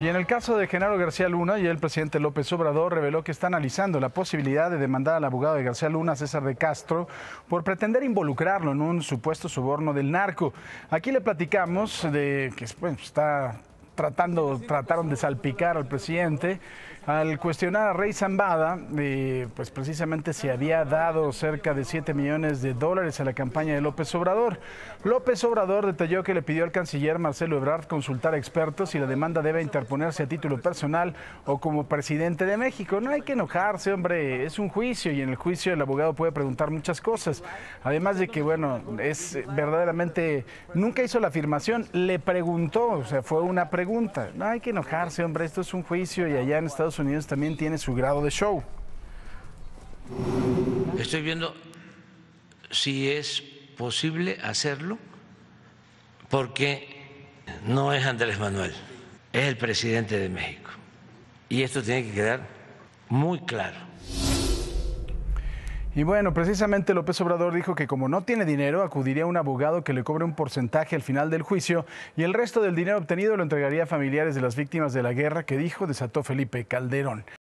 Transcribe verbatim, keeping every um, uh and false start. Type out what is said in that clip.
Y en el caso de Genaro García Luna, ya el presidente López Obrador reveló que está analizando la posibilidad de demandar al abogado de García Luna, César de Castro, por pretender involucrarlo en un supuesto soborno del narco. Aquí le platicamos de que bueno, está tratando, trataron de salpicar al presidente al cuestionar a Rey Zambada, eh, pues precisamente se había dado cerca de siete millones de dólares a la campaña de López Obrador. López Obrador detalló que le pidió al canciller Marcelo Ebrard consultar a expertos si la demanda debe interponerse a título personal o como presidente de México. No hay que enojarse, hombre, es un juicio y en el juicio el abogado puede preguntar muchas cosas. Además de que, bueno, es verdaderamente, nunca hizo la afirmación, le preguntó, o sea, fue una pregunta. No hay que enojarse, hombre, esto es un juicio y allá en Estados Unidos Unidos también tiene su grado de show. Estoy viendo si es posible hacerlo porque no es Andrés Manuel, es el presidente de México. Y esto tiene que quedar muy claro. Y bueno, precisamente López Obrador dijo que como no tiene dinero, acudiría a un abogado que le cobre un porcentaje al final del juicio y el resto del dinero obtenido lo entregaría a familiares de las víctimas de la guerra que dijo desató Felipe Calderón.